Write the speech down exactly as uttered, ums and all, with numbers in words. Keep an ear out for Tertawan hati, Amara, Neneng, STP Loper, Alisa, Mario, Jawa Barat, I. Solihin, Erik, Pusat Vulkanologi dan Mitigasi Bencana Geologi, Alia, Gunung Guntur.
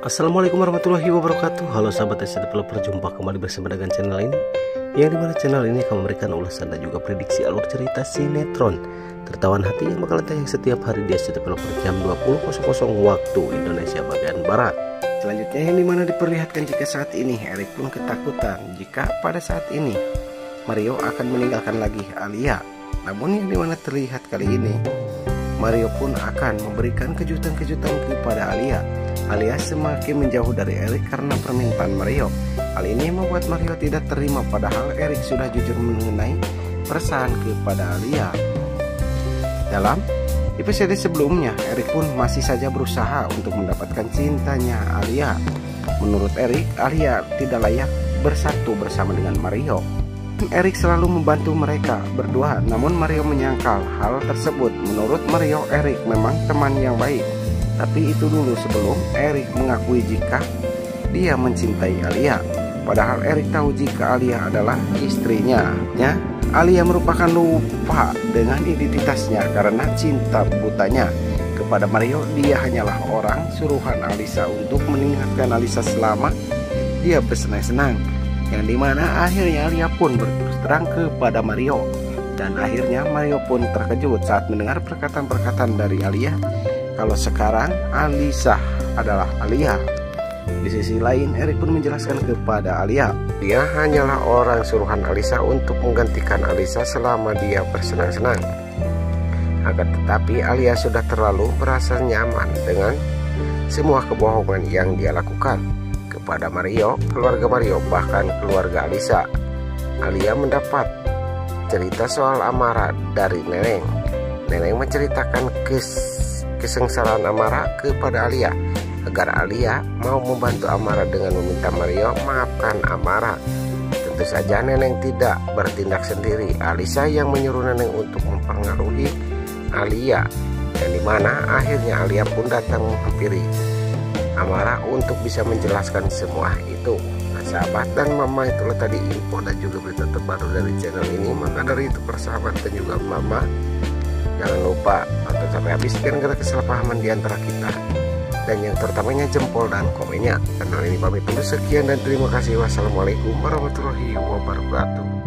Assalamualaikum warahmatullahi wabarakatuh. Halo sahabat S T P Loper, jumpa kembali bersama dengan channel ini, yang dimana channel ini akan memberikan ulasan dan juga prediksi alur cerita sinetron Tertawan Hati yang bakal tayang setiap hari di S T P Loper jam dua puluh waktu Indonesia bagian Barat. Selanjutnya yang dimana diperlihatkan jika saat ini Erik pun ketakutan jika pada saat ini Mario akan meninggalkan lagi Alia. Namun yang dimana terlihat kali ini Mario pun akan memberikan kejutan-kejutan kepada Alia. Alia semakin menjauh dari Erik karena permintaan Mario. Hal ini membuat Mario tidak terima, padahal Erik sudah jujur mengenai perasaan kepada Alia. Dalam episode sebelumnya, Erik pun masih saja berusaha untuk mendapatkan cintanya Alia. Menurut Erik, Alia tidak layak bersatu bersama dengan Mario. Erik selalu membantu mereka berdua, namun Mario menyangkal hal tersebut. Menurut Mario, Erik memang teman yang baik, tapi itu dulu sebelum Erik mengakui jika dia mencintai Alia. Padahal Erik tahu jika Alia adalah istrinya. Ya, Alia merupakan lupa dengan identitasnya karena cinta butanya kepada Mario. Dia hanyalah orang suruhan Alisa untuk mengingatkan Alisa selama dia bersenang-senang, yang dimana akhirnya Alia pun berterus terang kepada Mario. Dan akhirnya Mario pun terkejut saat mendengar perkataan-perkataan dari Alia kalau sekarang Alisa adalah Alia. Di sisi lain, Erik pun menjelaskan kepada Alia dia hanyalah orang suruhan Alisa untuk menggantikan Alisa selama dia bersenang-senang. Akan tetapi Alia sudah terlalu merasa nyaman dengan semua kebohongan yang dia lakukan kepada Mario, keluarga Mario, bahkan keluarga Alisa. Alia mendapat cerita soal Amara dari Neneng. Neneng menceritakan kes kesengsaraan Amara kepada Alia agar Alia mau membantu Amara dengan meminta Mario maafkan Amara. Tentu saja Neneng tidak bertindak sendiri. Alisa yang menyuruh Neneng untuk mempengaruhi Alia, yang dimana akhirnya Alia pun datang menghampiri Amara untuk bisa menjelaskan semua itu. Nah, sahabat dan mama, itulah tadi info dan juga berita terbaru dari channel ini. Maka dari itu persahabat dan juga mama, jangan lupa atau sampai habis kan karena kesalahpahaman diantara kita, dan yang terutamanya jempol dan komennya. Karena ini pamit dulu, sekian dan terima kasih. Wassalamualaikum warahmatullahi wabarakatuh.